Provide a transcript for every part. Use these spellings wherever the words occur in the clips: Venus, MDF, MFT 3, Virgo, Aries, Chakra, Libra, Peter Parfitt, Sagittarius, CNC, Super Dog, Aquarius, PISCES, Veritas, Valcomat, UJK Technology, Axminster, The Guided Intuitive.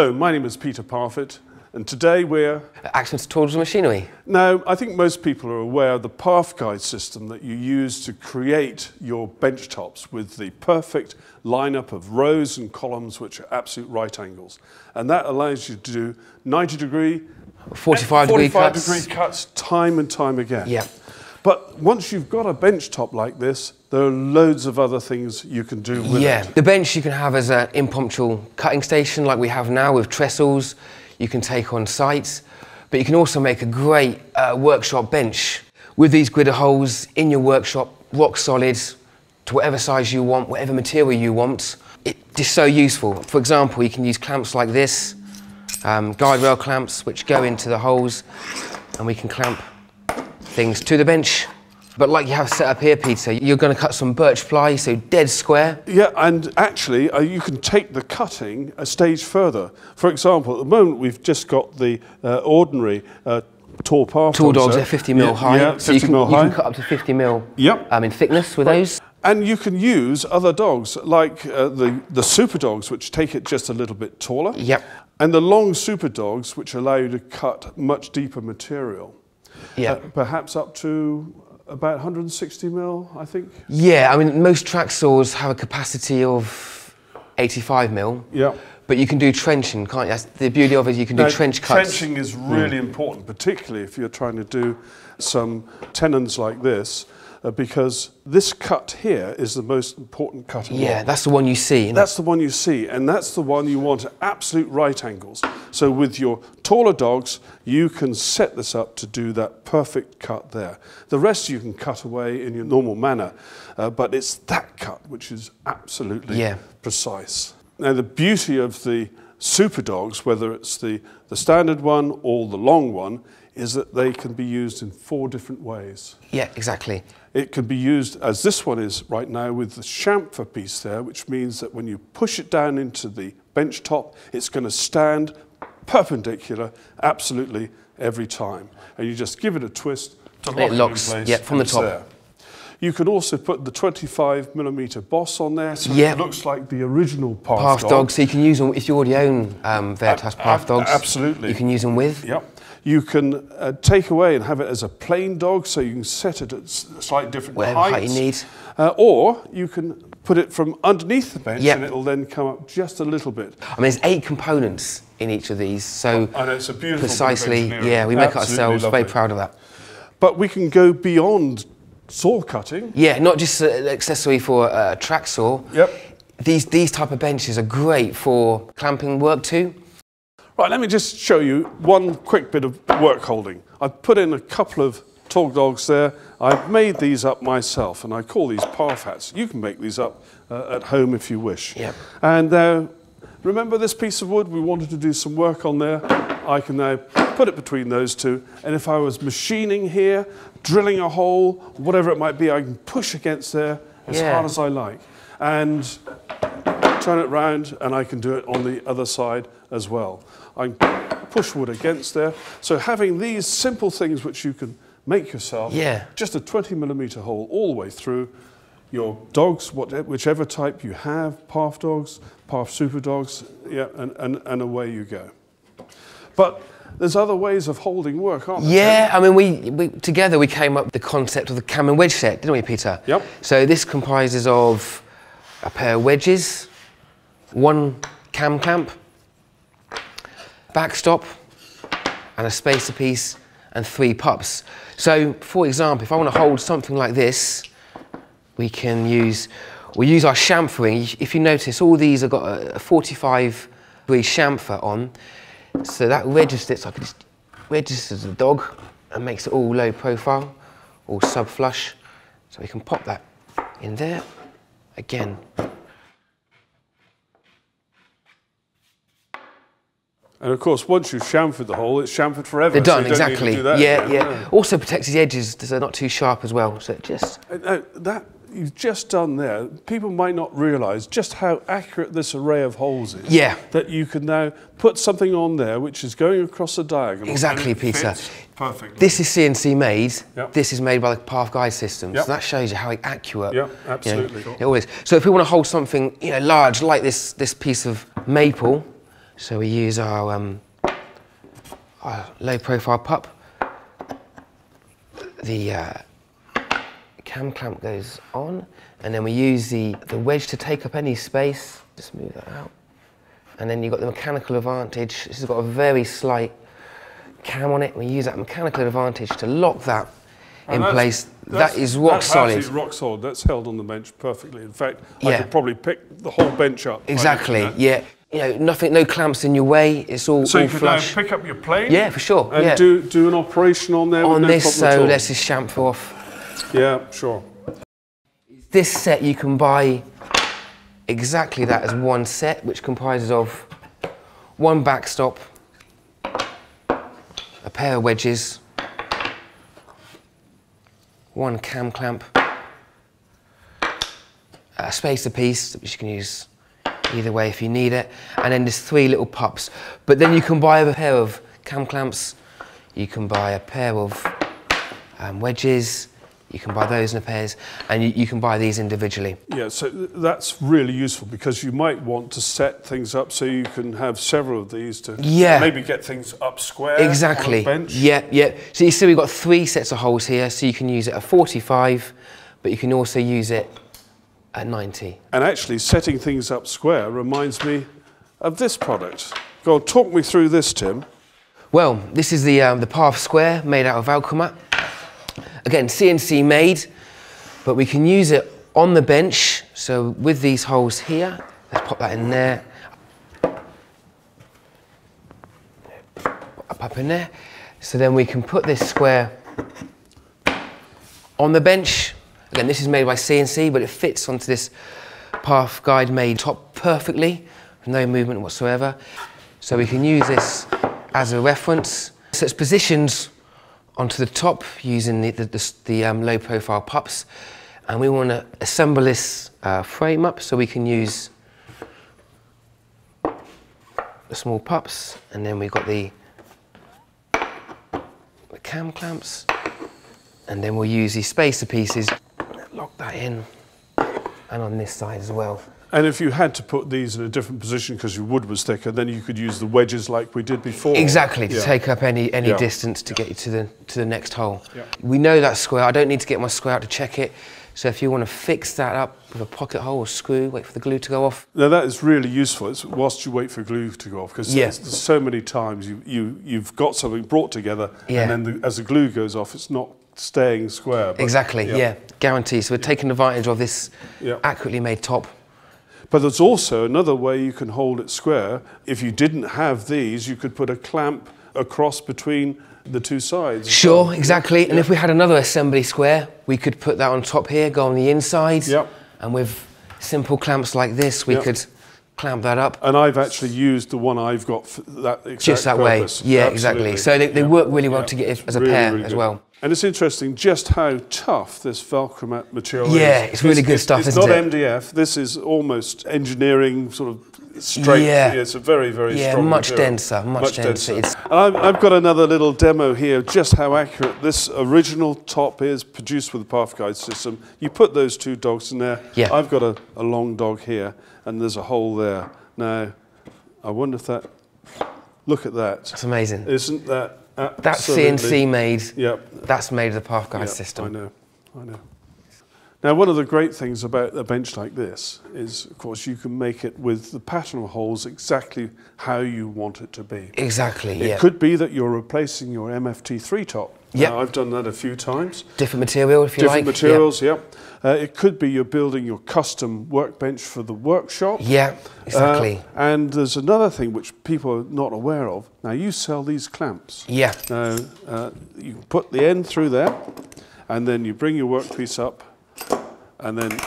Hello, my name is Peter Parfitt, and today we're... Axminster Tools and Machinery. Now, I think most people are aware of the path guide system that you use to create your bench tops with the perfect lineup of rows and columns which are absolute right angles. And that allows you to do 90-degree, 45-degree cuts time and time again. Yeah. But once you've got a bench top like this, there are loads of other things you can do with it. The bench you can have as an impromptu cutting station like we have now with trestles. You can take on sites, but you can also make a great workshop bench. With these grid holes in your workshop, rock solid, to whatever size you want, whatever material you want. It's just so useful. For example, you can use clamps like this, guide rail clamps, which go into the holes, and we can clamp things to the bench. But like you have set up here, Peter, you're going to cut some birch ply, so dead square. Yeah, and actually you can take the cutting a stage further. For example, at the moment we've just got the ordinary tall path. Tall dogs, they're 50mm high. Yeah, 50 so you can cut up to 50mm in thickness with those. And you can use other dogs, like the super dogs, which take it just a little bit taller. Yep. And the long super dogs, which allow you to cut much deeper material. Yeah. Perhaps up to... about 160 mil, I think. Yeah, I mean, most track saws have a capacity of 85 mil. Yeah. But you can do trenching, can't you? That's the beauty of it, you can do trench cuts. Trenching is really important, particularly if you're trying to do some tenons like this, because this cut here is the most important cut of all. Yeah, that's the one you see. That's the one you see, and that's the one you want at absolute right angles. So with your taller dogs, you can set this up to do that perfect cut there. The rest you can cut away in your normal manner, but it's that cut which is absolutely precise. Now, the beauty of the super dogs, whether it's the standard one or the long one, is that they can be used in 4 different ways. Yeah, exactly. It can be used, as this one is right now, with the chamfer piece there, which means that when you push it down into the bench top, it's going to stand perpendicular absolutely every time. And you just give it a twist to lock it in place. Yeah, from the top. There. You could also put the 25mm boss on there, so it looks like the original path dog. So you can use them if you already own Veritas path dogs. Absolutely. You can use them with. Yep. You can take away and have it as a plain dog, so you can set it at slightly different heights. You need. Or you can put it from underneath the bench, and it'll then come up just a little bit. I mean, there's 8 components in each of these, so it's a beautiful we make it ourselves. Lovely. Very proud of that. But we can go beyond saw cutting. Yeah, not just an accessory for a track saw. Yep. These type of benches are great for clamping work too. Right, let me just show you one quick bit of work holding. I've put in a couple of tall dogs there. I've made these up myself, and I call these path hats. You can make these up at home if you wish. Yep. And remember this piece of wood? We wanted to do some work on there. I can now put it between those two, and if I was machining here, drilling a hole, whatever it might be, I can push against there as hard as I like. And turn it round, and I can do it on the other side as well. I can push wood against there. So having these simple things which you can make yourself, just a 20mm hole all the way through, your dogs, whichever type you have, path dogs, path super dogs, and away you go. But there's other ways of holding work, aren't there? Yeah, I mean, we together we came up with the concept of the cam and wedge set, didn't we, Peter? Yep. So this comprises of a pair of wedges, 1 cam clamp, backstop, and a spacer piece, and 3 pups. So, for example, if I want to hold something like this, we can use, we use our chamfering. If you notice, all these have got a 45-degree chamfer on. So that registers, I can just register the dog and makes it all low profile, all sub flush. So we can pop that in there again. And of course, once you've chamfered the hole, it's chamfered forever. They're done, so exactly. Yeah. Also protects the edges, so they're not too sharp as well. So it just that you've just done there, people might not realise just how accurate this array of holes is. Yeah. That you can now put something on there which is going across a diagonal. Exactly, Peter. Perfect. This is CNC made. Yep. This is made by the Path Guide system. Yep. So that shows you how accurate. Yeah, absolutely. It always. So if we want to hold something, large like this piece of maple, So we use our low-profile pup. The cam clamp goes on, and then we use the wedge to take up any space. Just move that out. And then you've got the mechanical advantage. This has got a very slight cam on it. We use that mechanical advantage to lock that in place. That is rock solid. That's rock solid. That's held on the bench perfectly. In fact, I could probably pick the whole bench up. Exactly. Yeah. You know, nothing. No clamps in your way. It's all flush. So you can now pick up your plane. Yeah, for sure. And do an operation on there. On this, so let's just chamfer off. Yeah, sure. This set you can buy exactly that as one set, which comprises of one backstop, a pair of wedges, one cam clamp, a spacer piece, which you can use either way if you need it, and then there's three little pups. But then you can buy a pair of cam clamps, you can buy a pair of wedges, you can buy those in pairs, and you can buy these individually. Yeah, so that's really useful because you might want to set things up so you can have several of these to maybe get things up square. Exactly. On a bench. Yeah, yeah. So you see we've got three sets of holes here, so you can use it at 45, but you can also use it at 90. And actually setting things up square reminds me of this product. Go on, talk me through this, Tim. Well, this is the Path Square made out of Valcomat. Again, CNC made, but we can use it on the bench. So with these holes here, let's pop that in there. Pop up in there. So then we can put this square on the bench. Again, this is made by CNC, but it fits onto this Path Guide made top perfectly, with no movement whatsoever. So we can use this as a reference. So it's positioned onto the top using the low profile pups, and we want to assemble this frame up, so we can use the small pups, and then we've got the cam clamps, and then we'll use these spacer pieces. Lock that in, and on this side as well. And if you had to put these in a different position because your wood was thicker, then you could use the wedges like we did before. Exactly, to take up any distance to get you to the next hole. Yeah. We know that square. I don't need to get my square out to check it. So if you want to fix that up with a pocket hole or screw, wait for the glue to go off. Now that is really useful. It's whilst you wait for glue to go off, because there's so many times you've got something brought together, and then as the glue goes off, it's not staying square. Exactly, guaranteed. So we're taking advantage of this accurately made top. But there's also another way you can hold it square. If you didn't have these, you could put a clamp across between the two sides. Sure, exactly. And if we had another assembly square, we could put that on top here, go on the inside. Yep. And with simple clamps like this, we could clamp that up. And I've actually used the one I've got for that exact just that purpose. Way. Yeah, absolutely. Exactly. So they work really well together as a pair as well. And it's interesting just how tough this Valcomat material is. Yeah, it's really good stuff, isn't it? It's not MDF. This is almost engineering, sort of straight. Yeah, it's a very, very strong material. Much denser. And I've got another little demo here, just how accurate this original top is, produced with the Path Guide system. You put those two dogs in there. Yeah. I've got a long dog here, and there's a hole there. Now, I wonder if that... Look at that. That's amazing. Isn't that... Absolutely. That's CNC made, that's made of the Path Guide system. I know. Now, one of the great things about a bench like this is, of course, you can make it with the pattern of holes exactly how you want it to be. Exactly, It could be that you're replacing your MFT 3 top. Yeah. I've done that a few times. Different material, if you like. Different materials, it could be you're building your custom workbench for the workshop. Yeah, exactly. And there's another thing which people are not aware of. Now, you sell these clamps. Yeah. Now, you put the end through there, and then you bring your workpiece up, and then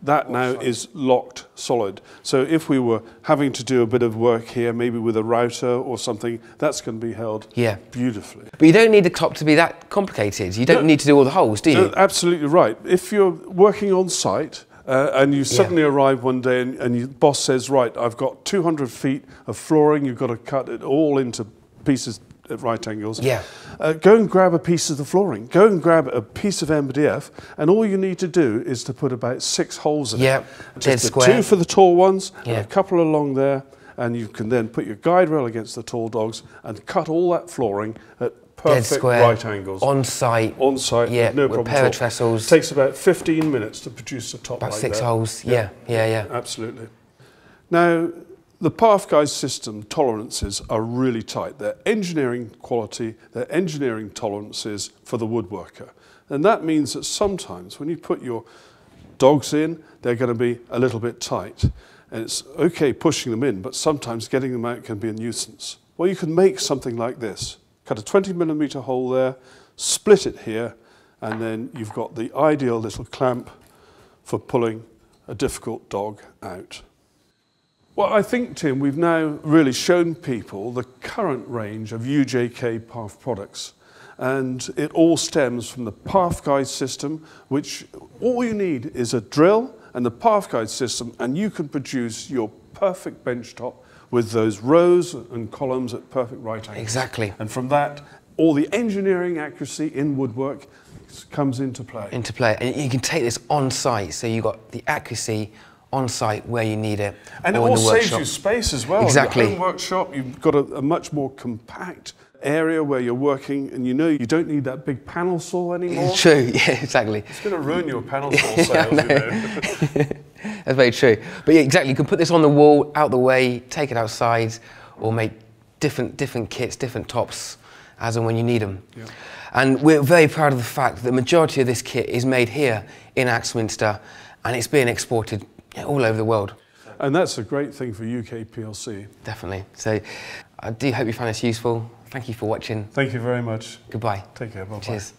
that now is locked solid. So if we were having to do a bit of work here, maybe with a router or something, that's going to be held beautifully. But you don't need the top to be that complicated. You don't need to do all the holes, do you? No, absolutely right. If you're working on site and you suddenly arrive one day and your boss says, right, I've got 200 feet of flooring, you've got to cut it all into pieces at right angles. Yeah. Go and grab a piece of the flooring. Go and grab a piece of MDF, and all you need to do is to put about 6 holes in it. Just 2 for the tall ones, and a couple along there, and you can then put your guide rail against the tall dogs and cut all that flooring at perfect dead square, right angles. On site. On site, yeah, no problem. With a pair of trestles. It takes about 15 minutes to produce a top like that. About 6 holes, yeah. Yeah. Absolutely. Now, the path guide system tolerances are really tight. They're engineering quality, they're engineering tolerances for the woodworker. And that means that sometimes when you put your dogs in, they're going to be a little bit tight. And it's okay pushing them in, but sometimes getting them out can be a nuisance. Well, you can make something like this. Cut a 20mm hole there, split it here, and then you've got the ideal little clamp for pulling a difficult dog out. Well, I think, Tim, we've now really shown people the current range of UJK path products. And it all stems from the path guide system, which all you need is a drill and the path guide system, and you can produce your perfect benchtop with those rows and columns at perfect right angles. Exactly. And from that, all the engineering accuracy in woodwork comes into play. Into play. And you can take this on site, so you've got the accuracy on site where you need it. And it all saves you space as well. Exactly. In your home workshop, you've got a much more compact area where you're working, and you know you don't need that big panel saw anymore. True, yeah, exactly. It's going to ruin your panel saw sales, you know. That's very true. But yeah, exactly, you can put this on the wall, out the way, take it outside, or make different kits, different tops, as and when you need them. Yeah. And we're very proud of the fact that the majority of this kit is made here in Axminster, and it's being exported all over the world. And that's a great thing for UK PLC. Definitely. So I do hope you found this useful. Thank you for watching. Thank you very much. Goodbye. Take care. Bye-bye. Cheers.